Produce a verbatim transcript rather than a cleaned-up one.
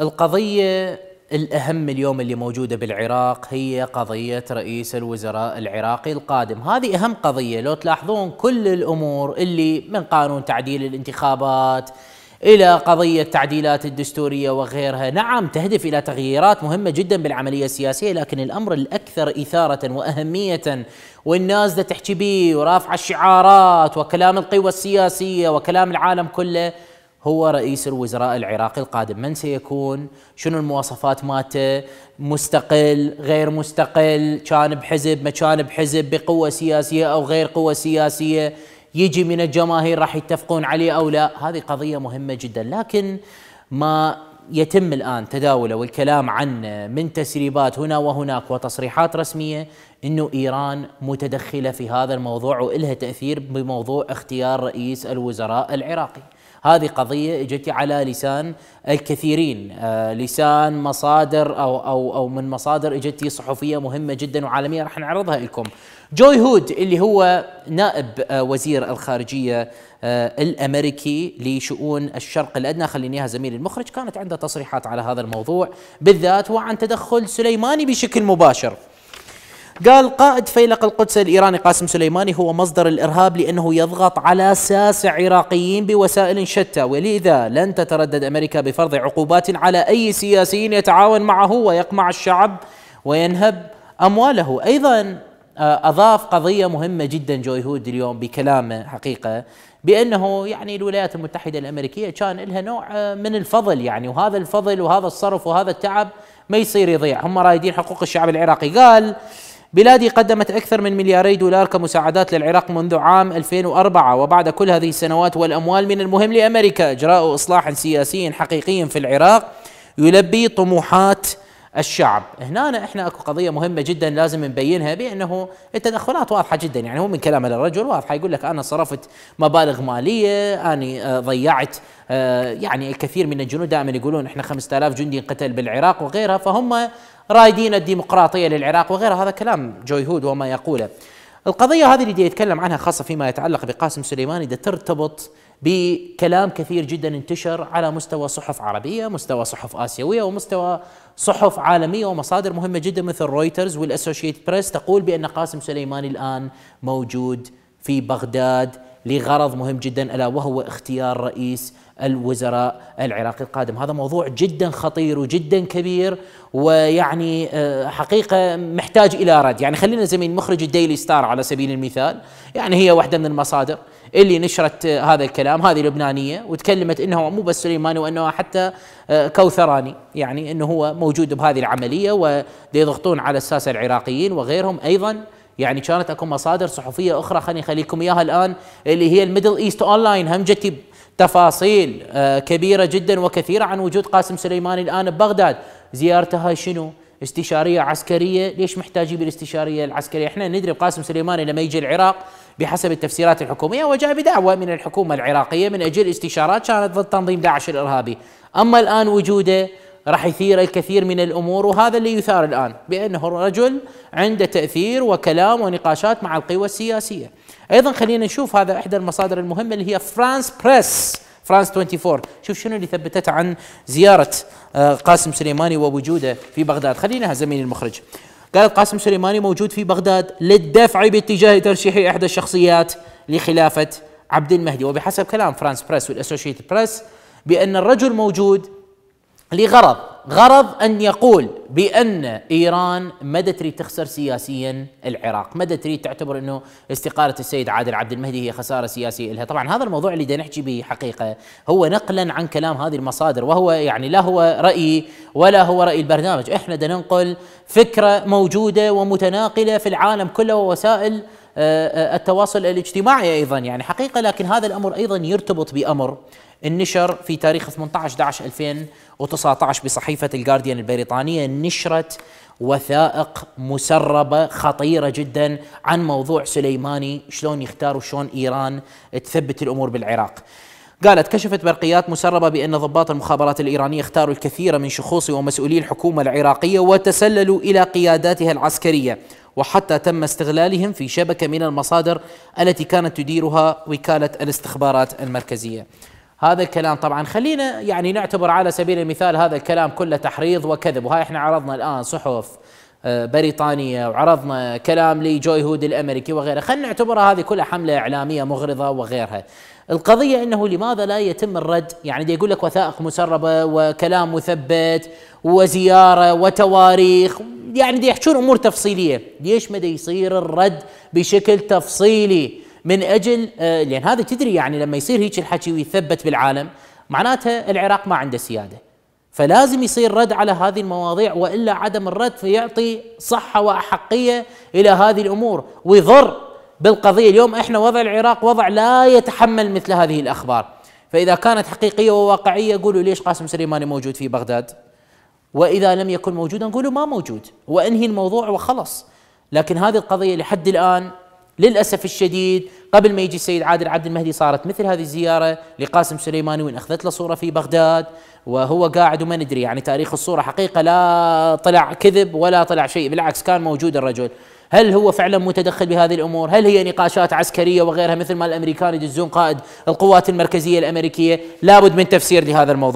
القضية الأهم اليوم اللي موجودة بالعراق هي قضية رئيس الوزراء العراقي القادم. هذه أهم قضية، لو تلاحظون كل الأمور اللي من قانون تعديل الانتخابات إلى قضية تعديلات الدستورية وغيرها، نعم تهدف إلى تغييرات مهمة جدا بالعملية السياسية، لكن الأمر الأكثر إثارة وأهمية والناس دا تحكي بيه ورافعة الشعارات وكلام القوى السياسية وكلام العالم كله هو رئيس الوزراء العراقي القادم. من سيكون؟ شنو المواصفات مالته؟ مستقل، غير مستقل، كان بحزب، ما كان بحزب، بقوة سياسية أو غير قوة سياسية، يجي من الجماهير راح يتفقون عليه أو لا؟ هذه قضية مهمة جدا، لكن ما يتم الآن تداوله والكلام عنه من تسريبات هنا وهناك وتصريحات رسمية أنه إيران متدخلة في هذا الموضوع وإلها تأثير بموضوع اختيار رئيس الوزراء العراقي. هذه قضية اجت على لسان الكثيرين، آه لسان مصادر أو, أو, أو من مصادر اجت صحفية مهمة جدا وعالمية راح نعرضها لكم. جوي هود اللي هو نائب آه وزير الخارجية آه الأمريكي لشؤون الشرق الأدنى، خليني اياها زميلي المخرج، كانت عنده تصريحات على هذا الموضوع بالذات وعن تدخل سليماني بشكل مباشر. قال قائد فيلق القدس الإيراني قاسم سليماني هو مصدر الإرهاب لأنه يضغط على ساسة عراقيين بوسائل شتى، ولذا لن تتردد أمريكا بفرض عقوبات على أي سياسي يتعاون معه ويقمع الشعب وينهب أمواله. أيضا أضاف قضية مهمة جدا جوي هود اليوم بكلامه حقيقة، بأنه يعني الولايات المتحدة الأمريكية كان لها نوع من الفضل يعني، وهذا الفضل وهذا الصرف وهذا التعب ما يصير يضيع، هم رايدين حقوق الشعب العراقي. قال بلادي قدمت أكثر من ملياري دولار كمساعدات للعراق منذ عام ألفين وأربعة، وبعد كل هذه السنوات والأموال من المهم لأمريكا إجراء إصلاح سياسي حقيقي في العراق يلبي طموحات الشعب. هنا احنا اكو قضية مهمة جدا لازم نبينها، بأنه التدخلات واضحة جدا، يعني هو من كلام الرجل واضحة، يقول لك أنا صرفت مبالغ مالية، أنا ضيعت يعني الكثير من الجنود، دائما يقولون احنا خمسة آلاف جندي انقتل بالعراق وغيرها، فهم رايدين الديمقراطية للعراق وغيره. هذا كلام جوي هود وما يقوله. القضية هذه اللي يتكلم عنها خاصة فيما يتعلق بقاسم سليماني ده ترتبط بكلام كثير جدا انتشر على مستوى صحف عربية، مستوى صحف آسيوية، ومستوى صحف عالمية ومصادر مهمة جدا مثل رويترز والأسوشيت بريس تقول بأن قاسم سليماني الآن موجود في بغداد لغرض مهم جدا، ألا وهو اختيار رئيس الوزراء العراقي القادم. هذا موضوع جدا خطير وجدا كبير، ويعني حقيقة محتاج إلى رد. يعني خلينا زميل مخرج ديلي ستار على سبيل المثال، يعني هي واحدة من المصادر اللي نشرت هذا الكلام، هذه لبنانية، وتكلمت أنه مو بس سليماني وأنه حتى كوثراني، يعني أنه هو موجود بهذه العملية ويضغطون على الساسة العراقيين وغيرهم. أيضا يعني كانت اكو مصادر صحفية أخرى خليني خليكم إياها الآن، اللي هي الميدل ايست اونلاين، هم جت تفاصيل كبيرة جدا وكثيرة عن وجود قاسم سليماني الآن ببغداد. زيارتها شنو؟ استشارية عسكرية. ليش محتاجين بالاستشارية العسكرية؟ احنا ندري قاسم سليماني لما يجي العراق بحسب التفسيرات الحكومية وجاء بدعوة من الحكومة العراقية من أجل استشارات كانت ضد تنظيم داعش الإرهابي، أما الآن وجوده راح يثير الكثير من الأمور، وهذا اللي يثار الآن بأنه الرجل عنده تأثير وكلام ونقاشات مع القوى السياسية. أيضا خلينا نشوف هذا إحدى المصادر المهمة اللي هي فرانس بريس، فرانس أربعة وعشرين، شوف شنو اللي ثبتت عن زيارة قاسم سليماني ووجوده في بغداد. خلينا زميلي المخرج، قال قاسم سليماني موجود في بغداد للدفع باتجاه ترشيح إحدى الشخصيات لخلافة عبد المهدي، وبحسب كلام فرانس بريس والأسوشيت بريس بأن الرجل موجود لغرض، غرض أن يقول بأن إيران مدى تريد تخسر سياسيا العراق، مدى تريد تعتبر أنه استقالة السيد عادل عبد المهدي هي خسارة سياسية لها. طبعا هذا الموضوع اللي دا نحكي به حقيقة هو نقلا عن كلام هذه المصادر، وهو يعني لا هو رأيي ولا هو رأي البرنامج، احنا دا ننقل فكرة موجودة ومتناقلة في العالم كله ووسائل التواصل الاجتماعي أيضا يعني حقيقة. لكن هذا الأمر أيضا يرتبط بأمر النشر في تاريخ ثمانية عشر أحد عشر ألفين وتسعة عشر بصحيفة الجارديان البريطانية، نشرت وثائق مسربة خطيرة جدا عن موضوع سليماني، شلون يختار وشلون إيران تثبت الأمور بالعراق. قالت كشفت برقيات مسربة بأن ضباط المخابرات الإيرانية اختاروا الكثير من شخوص ومسؤولي الحكومة العراقية وتسللوا إلى قياداتها العسكرية، وحتى تم استغلالهم في شبكة من المصادر التي كانت تديرها وكالة الاستخبارات المركزية. هذا الكلام طبعا خلينا يعني نعتبر على سبيل المثال هذا الكلام كله تحريض وكذب. وهاي احنا عرضنا الآن صحف بريطانية وعرضنا كلام لجوي هود الأمريكي وغيره، خلينا نعتبرها هذه كلها حملة إعلامية مغرضة وغيرها. القضية أنه لماذا لا يتم الرد؟ يعني دي يقول لك وثائق مسربة وكلام مثبت وزيارة وتواريخ، يعني دي يحكون أمور تفصيلية، ليش ما دي يصير الرد بشكل تفصيلي من أجل آه لأن هذا تدري يعني لما يصير هيك الحكي ويثبت بالعالم معناتها العراق ما عنده سيادة، فلازم يصير رد على هذه المواضيع، وإلا عدم الرد فيعطي صحة وأحقية إلى هذه الأمور ويضر بالقضية. اليوم إحنا وضع العراق وضع لا يتحمل مثل هذه الأخبار، فإذا كانت حقيقية وواقعية قولوا ليش قاسم سليماني موجود في بغداد؟ وإذا لم يكن موجودا قولوا ما موجود وأنهي الموضوع وخلص. لكن هذه القضية لحد الآن للأسف الشديد قبل ما يجي السيد عادل عبد المهدي صارت مثل هذه الزيارة لقاسم سليماني وإن أخذت له صورة في بغداد وهو قاعد وما ندري يعني تاريخ الصورة حقيقة، لا طلع كذب ولا طلع شيء، بالعكس كان موجود الرجل. هل هو فعلا متدخل بهذه الأمور؟ هل هي نقاشات عسكرية وغيرها مثل ما الأمريكان يدزون قائد القوات المركزية الأمريكية؟ لابد من تفسير لهذا الموضوع.